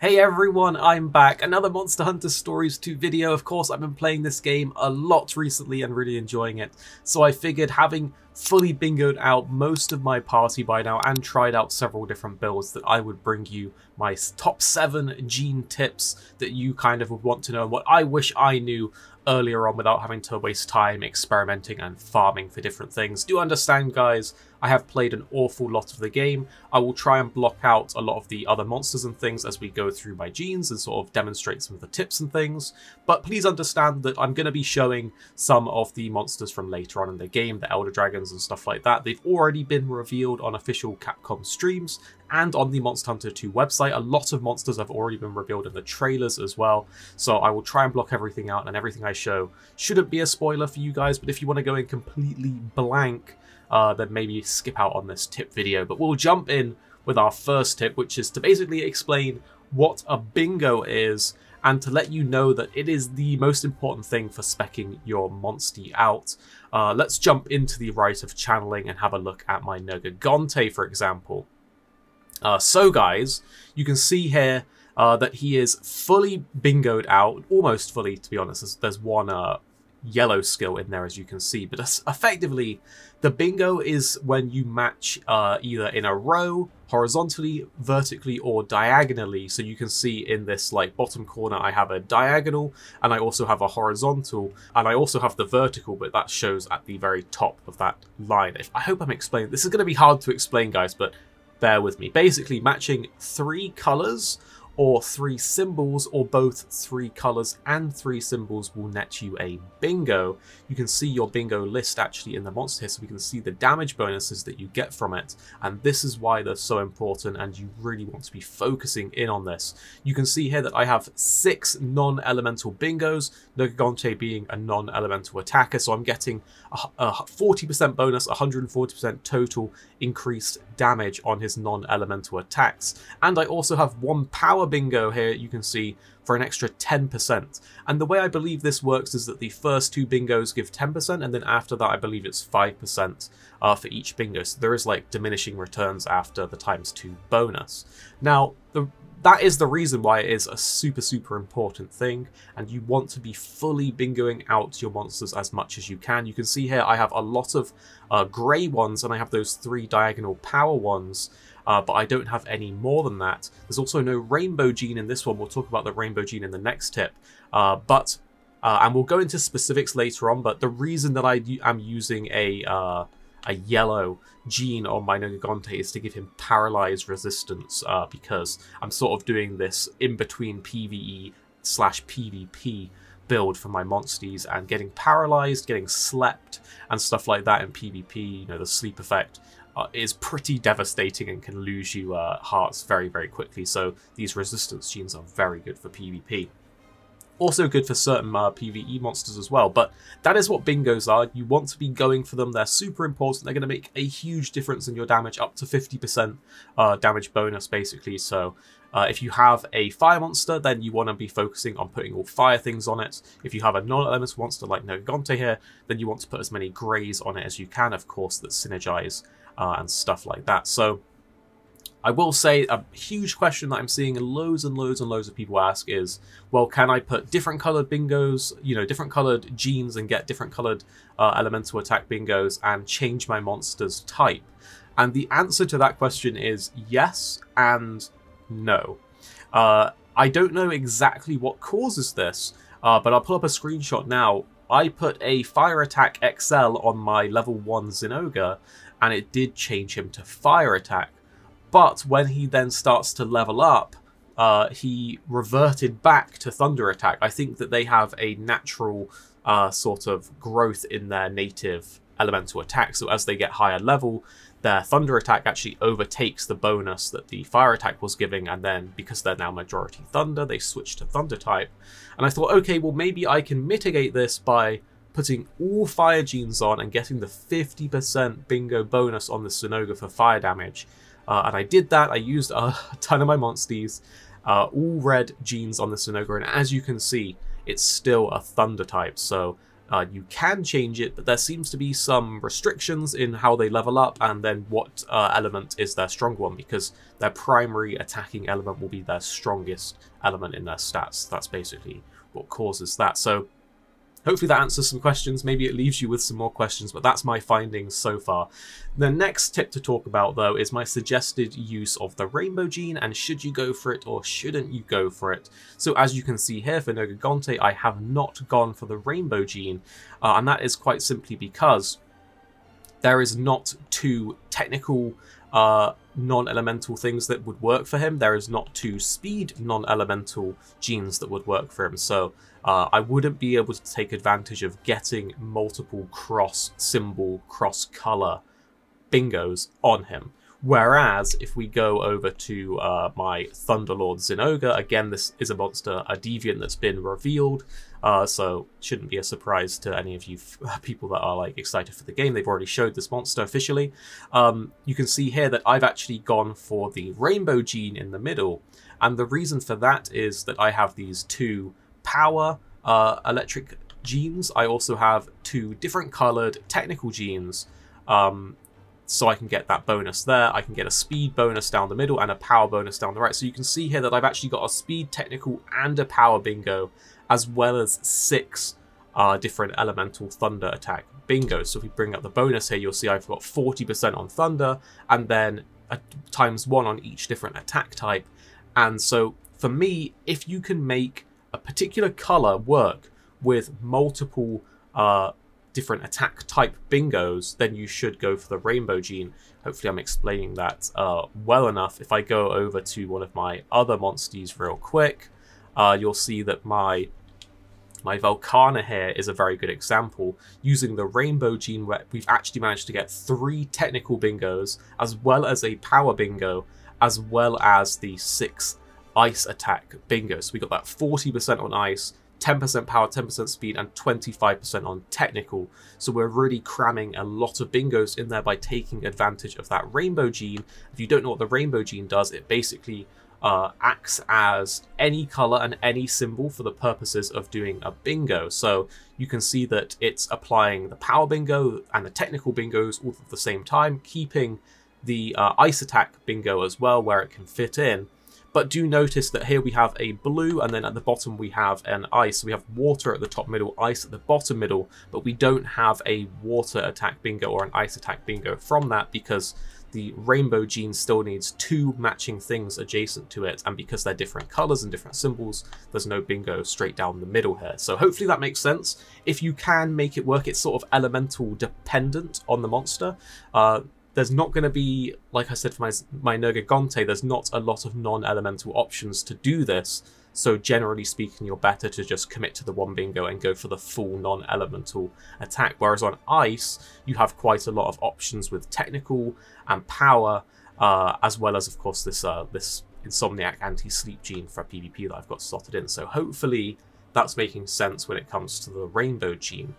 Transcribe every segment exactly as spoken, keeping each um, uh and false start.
Hey everyone, I'm back. Another Monster Hunter Stories two video. Of course, I've been playing this game a lot recently and really enjoying it. So I figured, having fully bingoed out most of my party by now and tried out several different builds, that I would bring you my top seven gene tips that you kind of would want to know, what I wish I knew earlier on without having to waste time experimenting and farming for different things. Do understand, guys, I have played an awful lot of the game. I will try and block out a lot of the other monsters and things as we go through my genes and sort of demonstrate some of the tips and things, but please understand that I'm going to be showing some of the monsters from later on in the game, the Elder Dragons and stuff like that. They've already been revealed on official Capcom streams and on the Monster Hunter two website. A lot of monsters have already been revealed in the trailers as well, so I will try and block everything out, and everything I show shouldn't be a spoiler for you guys, but if you want to go in completely blank, uh, then maybe skip out on this tip video. But we'll jump in with our first tip, which is to basically explain what a bingo is, and to let you know that it is the most important thing for specking your monstie out. Uh, let's jump into the Rite of Channeling and have a look at my Nogagante, for example. Uh, so guys, you can see here uh, that he is fully bingoed out, almost fully, to be honest. There's, there's one uh, yellow skill in there, as you can see, but effectively the bingo is when you match uh, either in a row, horizontally, vertically, or diagonally. So you can see in this like bottom corner I have a diagonal, and I also have a horizontal, and I also have the vertical, but that shows at the very top of that line. If, I hope I'm explaining. This is going to be hard to explain, guys, but bear with me. Basically matching three colors or three symbols, or both three colors and three symbols, will net you a bingo. You can see your bingo list actually in the monster here, so we can see the damage bonuses that you get from it, and this is why they're so important, and you really want to be focusing in on this. You can see here that I have six non-elemental bingos, Nogagante being a non-elemental attacker, so I'm getting a forty percent bonus, one hundred forty percent total increased damage on his non-elemental attacks. And I also have one power bingo here, you can see, for an extra ten percent. And the way I believe this works is that the first two bingos give ten percent, and then after that I believe it's five percent uh, for each bingo. So there is like diminishing returns after the times two bonus. Now, the That is the reason why it is a super, super important thing, and you want to be fully bingoing out your monsters as much as you can. You can see here I have a lot of uh, grey ones, and I have those three diagonal power ones, uh, but I don't have any more than that. There's also no Rainbow Gene in this one. We'll talk about the Rainbow Gene in the next tip, uh, but uh, and we'll go into specifics later on, but the reason that I am using a... Uh, a yellow gene on my Nogagante is to give him paralyzed resistance, uh, because I'm sort of doing this in between PvE slash PvP build for my monsties, and getting paralyzed, getting slept and stuff like that in PvP, you know, the sleep effect uh, is pretty devastating and can lose you uh, hearts very, very quickly. So these resistance genes are very good for PvP. Also good for certain uh, PvE monsters as well, but that is what bingos are. You want to be going for them. They're super important. They're going to make a huge difference in your damage, up to fifty percent uh, damage bonus, basically. So uh, if you have a fire monster, then you want to be focusing on putting all fire things on it. If you have a non-elemental monster like Nogagante here, then you want to put as many greys on it as you can, of course, that synergize uh, and stuff like that. So I will say a huge question that I'm seeing loads and loads and loads of people ask is, well, can I put different coloured bingos, you know, different coloured genes, and get different coloured uh, elemental attack bingos and change my monster's type? And the answer to that question is yes and no. Uh, I don't know exactly what causes this, uh, but I'll pull up a screenshot now. I put a Fire Attack X L on my level one Zinogre, and it did change him to Fire Attack. But when he then starts to level up, uh, he reverted back to Thunder Attack. I think that they have a natural uh, sort of growth in their native elemental attack. So as they get higher level, their Thunder Attack actually overtakes the bonus that the Fire Attack was giving. And then because they're now majority Thunder, they switch to Thunder type. And I thought, okay, well, maybe I can mitigate this by putting all fire genes on and getting the fifty percent bingo bonus on the Zinogre for fire damage. Uh, and I did that. I used a ton of my monsties, uh, all red genes on the Zinogre, and as you can see, it's still a thunder type. So Uh, you can change it, but there seems to be some restrictions in how they level up and then what uh, element is their strong one, because their primary attacking element will be their strongest element in their stats. That's basically what causes that. So hopefully that answers some questions. Maybe it leaves you with some more questions, but that's my findings so far. The next tip to talk about, though, is my suggested use of the Rainbow Gene, and should you go for it or shouldn't you go for it? So as you can see here, for Nogagante, I have not gone for the Rainbow Gene, uh, and that is quite simply because there is not two technical uh, non-elemental things that would work for him. There is not two speed non-elemental genes that would work for him. So uh, I wouldn't be able to take advantage of getting multiple cross symbol, cross color bingos on him. Whereas if we go over to uh, my Thunderlord Zinogre, again, this is a monster, a deviant that's been revealed, uh, so shouldn't be a surprise to any of you people that are like excited for the game. They've already showed this monster officially. Um, you can see here that I've actually gone for the Rainbow Gene in the middle, and the reason for that is that I have these two power uh, electric genes. I also have two different coloured technical genes. Um, So I can get that bonus there. I can get a speed bonus down the middle and a power bonus down the right. So you can see here that I've actually got a speed technical and a power bingo, as well as six uh, different elemental thunder attack bingos. So if we bring up the bonus here, you'll see I've got forty percent on thunder and then a times one on each different attack type. And so for me, if you can make a particular color work with multiple uh, different attack type bingos, then you should go for the Rainbow Gene. Hopefully I'm explaining that uh, well enough. If I go over to one of my other monsties real quick, uh, you'll see that my my Velkhana here is a very good example. Using the Rainbow Gene, where we've actually managed to get three technical bingos, as well as a power bingo, as well as the six ice attack bingos. So we got that forty percent on ice, ten percent power, ten percent speed, and twenty-five percent on technical. So we're really cramming a lot of bingos in there by taking advantage of that Rainbow Gene. If you don't know what the Rainbow Gene does, it basically uh, acts as any color and any symbol for the purposes of doing a bingo. So you can see that it's applying the power bingo and the technical bingos all at the same time, keeping the uh, ice attack bingo as well where it can fit in. But do notice that here we have a blue, and then at the bottom we have an ice. So we have water at the top middle, ice at the bottom middle, but we don't have a water attack bingo or an ice attack bingo from that, because the Rainbow Gene still needs two matching things adjacent to it, and because they're different colors and different symbols, there's no bingo straight down the middle here. So hopefully that makes sense. If you can make it work, it's sort of elemental dependent on the monster. Uh, There's not going to be, like I said for my, my Nogagante, there's not a lot of non-elemental options to do this. So generally speaking, you're better to just commit to the one bingo and go for the full non-elemental attack. Whereas on ice, you have quite a lot of options with technical and power, uh, as well as, of course, this, uh, this Insomniac anti-sleep gene for PvP that I've got slotted in. So hopefully that's making sense when it comes to the Rainbow Gene.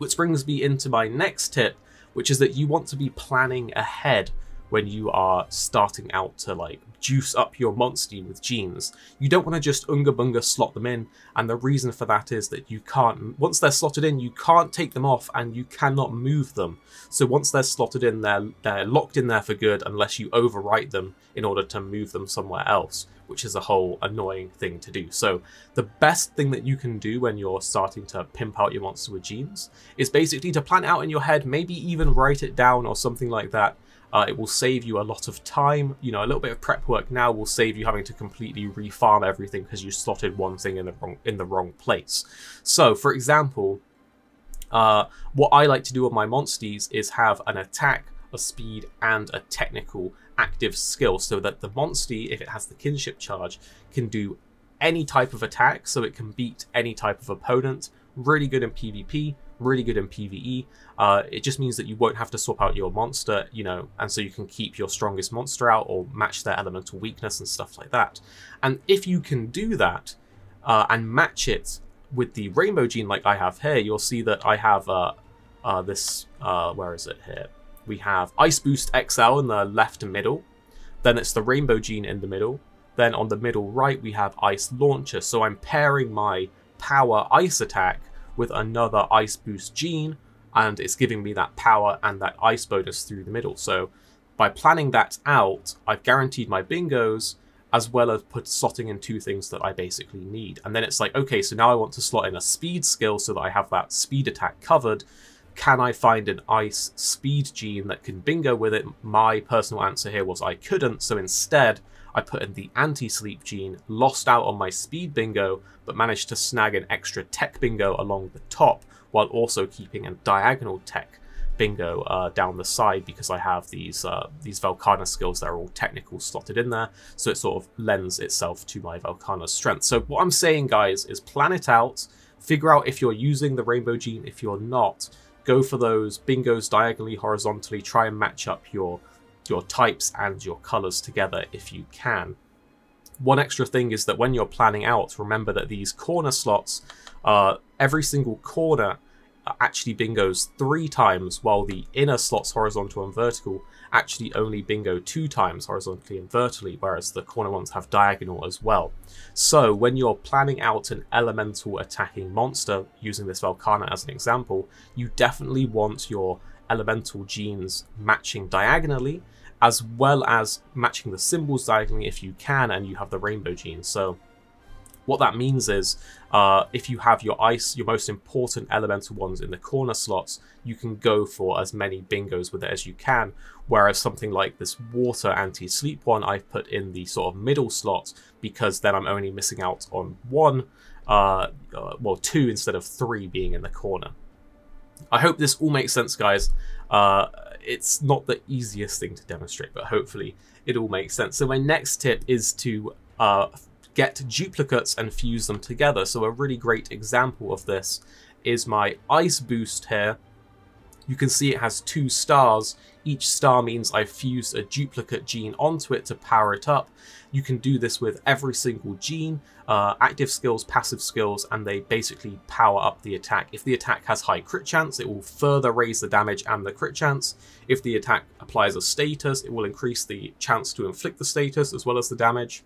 Which brings me into my next tip, which is that you want to be planning ahead when you are starting out to like juice up your monstie with genes. You don't want to just unga bunga slot them in, and the reason for that is that you can't, once they're slotted in, you can't take them off and you cannot move them. So once they're slotted in, they're, they're locked in there for good unless you overwrite them in order to move them somewhere else, which is a whole annoying thing to do. So the best thing that you can do when you're starting to pimp out your monster with genes is basically to plan out in your head, maybe even write it down or something like that. Uh, it will save you a lot of time. You know, a little bit of prep work now will save you having to completely refarm everything because you slotted one thing in the wrong in the wrong place. So for example, uh, what I like to do with my monsties is have an attack, a speed, and a technical active skill, so that the monstie, if it has the kinship charge, can do any type of attack, so it can beat any type of opponent. Really good in PvP, really good in PvE. Uh, it just means that you won't have to swap out your monster, you know, and so you can keep your strongest monster out or match their elemental weakness and stuff like that. And if you can do that uh, and match it with the Rainbow Gene like I have here, you'll see that I have uh, uh, this, uh, where is it here? We have Ice Boost X L in the left and middle, then it's the Rainbow Gene in the middle, then on the middle right we have Ice Launcher. So I'm pairing my power ice attack with another ice boost gene, and it's giving me that power and that ice bonus through the middle. So by planning that out, I've guaranteed my bingos, as well as put slotting in two things that I basically need. And then it's like, okay, so now I want to slot in a speed skill so that I have that speed attack covered. Can I find an ice speed gene that can bingo with it? My personal answer here was I couldn't, so instead I put in the anti-sleep gene, lost out on my speed bingo, but managed to snag an extra tech bingo along the top, while also keeping a diagonal tech bingo uh, down the side, because I have these uh, these Velkhana skills that are all technical slotted in there, so it sort of lends itself to my Velkhana strength. So what I'm saying, guys, is plan it out, figure out if you're using the Rainbow Gene, if you're not, go for those bingos diagonally, horizontally, try and match up your, your types and your colours together if you can. One extra thing is that when you're planning out, remember that these corner slots, uh, every single corner actually bingos three times, while the inner slots, horizontal and vertical, actually only bingo two times, horizontally and vertically, whereas the corner ones have diagonal as well. So when you're planning out an elemental attacking monster, using this Velkhana as an example, you definitely want your elemental genes matching diagonally, as well as matching the symbols diagonally if you can, and you have the Rainbow Gene. So what that means is, uh, if you have your ice, your most important elemental ones in the corner slots, you can go for as many bingos with it as you can. Whereas something like this water anti-sleep one, I've put in the sort of middle slot, because then I'm only missing out on one, uh, uh, well, two instead of three being in the corner. I hope this all makes sense, guys. Uh, it's not the easiest thing to demonstrate, but hopefully it all makes sense. So my next tip is to uh, get duplicates and fuse them together. So a really great example of this is my ice boost here. You can see it has two stars. Each star means I fused a duplicate gene onto it to power it up. You can do this with every single gene, uh, active skills, passive skills, and they basically power up the attack. If the attack has high crit chance, it will further raise the damage and the crit chance. If the attack applies a status, it will increase the chance to inflict the status as well as the damage.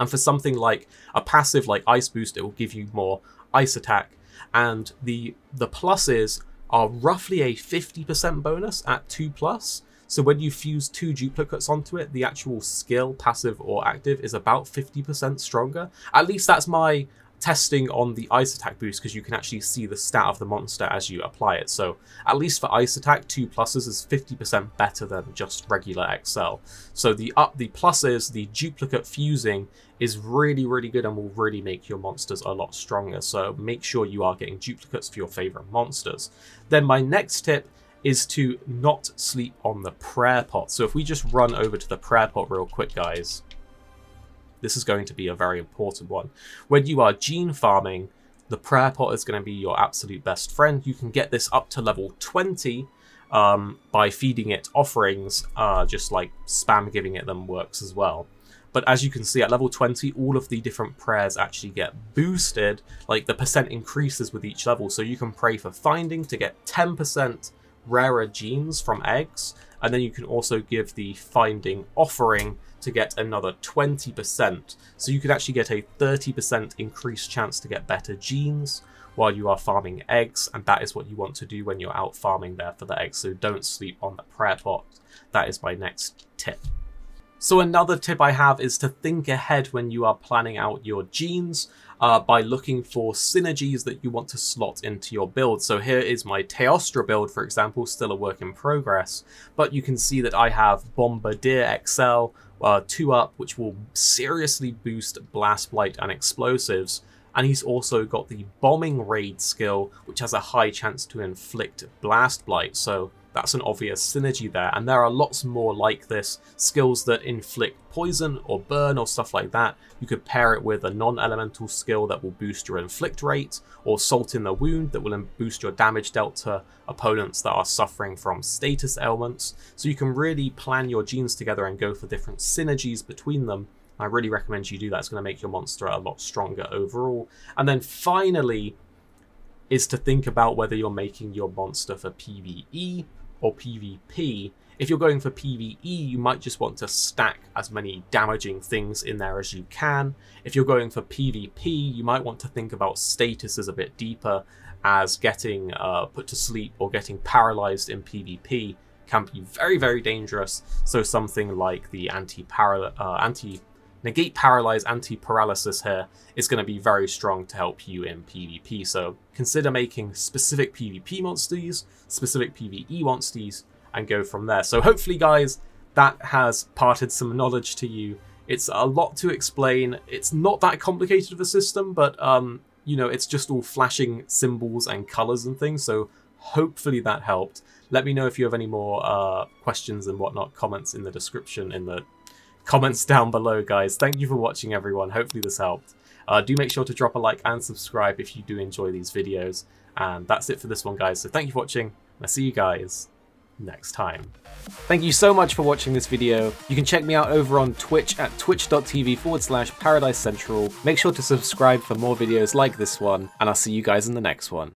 And for something like a passive like Ice Boost, it will give you more ice attack. And the the pluses are roughly a fifty percent bonus at two plus. So when you fuse two duplicates onto it, the actual skill, passive or active, is about fifty percent stronger. At least that's my testing on the ice attack boost, because you can actually see the stat of the monster as you apply it. So at least for ice attack, two pluses is fifty percent better than just regular X L. So the up the pluses, the duplicate fusing is really, really good and will really make your monsters a lot stronger. So make sure you are getting duplicates for your favorite monsters. Then my next tip is to not sleep on the prayer pot. So if we just run over to the prayer pot real quick, guys, this is going to be a very important one. When you are gene farming, the prayer pot is going to be your absolute best friend. You can get this up to level twenty um, by feeding it offerings, uh, just like spam giving it them works as well. But as you can see, at level twenty, all of the different prayers actually get boosted. Like the percent increases with each level. So you can pray for finding to get ten percent rarer genes from eggs. And then you can also give the finding offering to get another twenty percent. So you could actually get a thirty percent increased chance to get better genes while you are farming eggs. And that is what you want to do when you're out farming there for the eggs. So don't sleep on the prayer pot. That is my next tip. So another tip I have is to think ahead when you are planning out your genes uh, by looking for synergies that you want to slot into your build. So here is my Teostra build, for example, still a work in progress, but you can see that I have Bombardier X L, uh, two up, which will seriously boost Blast, Blight and Explosives. And he's also got the Bombing Raid skill, which has a high chance to inflict Blast Blight. So that's an obvious synergy there, and there are lots more like this, skills that inflict poison or burn or stuff like that. You could pair it with a non-elemental skill that will boost your inflict rate, or salt in the wound that will boost your damage dealt to opponents that are suffering from status ailments. So you can really plan your genes together and go for different synergies between them. I really recommend you do that. It's going to make your monster a lot stronger overall. And then finally is to think about whether you're making your monster for PvE or PvP If you're going for PvE, you might just want to stack as many damaging things in there as you can. If you're going for PvP, you might want to think about statuses a bit deeper, as getting uh, put to sleep or getting paralyzed in PvP can be very, very dangerous. So something like the anti-paral- uh, anti negate paralyze, anti-paralysis here is going to be very strong to help you in PvP. So consider making specific PvP monsters, specific PvE monsters, and go from there. So hopefully, guys, that has parted some knowledge to you. It's a lot to explain. It's not that complicated of a system, but um, you know, it's just all flashing symbols and colors and things. So hopefully that helped. Let me know if you have any more uh, questions and whatnot, comments in the description, in the comments down below, guys. Thank you for watching, everyone. Hopefully this helped. Uh, do make sure to drop a like and subscribe if you do enjoy these videos. And that's it for this one, guys. So thank you for watching, and I'll see you guys next time. Thank you so much for watching this video. You can check me out over on Twitch at twitch dot t v forward slash Paradise Central. Make sure to subscribe for more videos like this one, and I'll see you guys in the next one.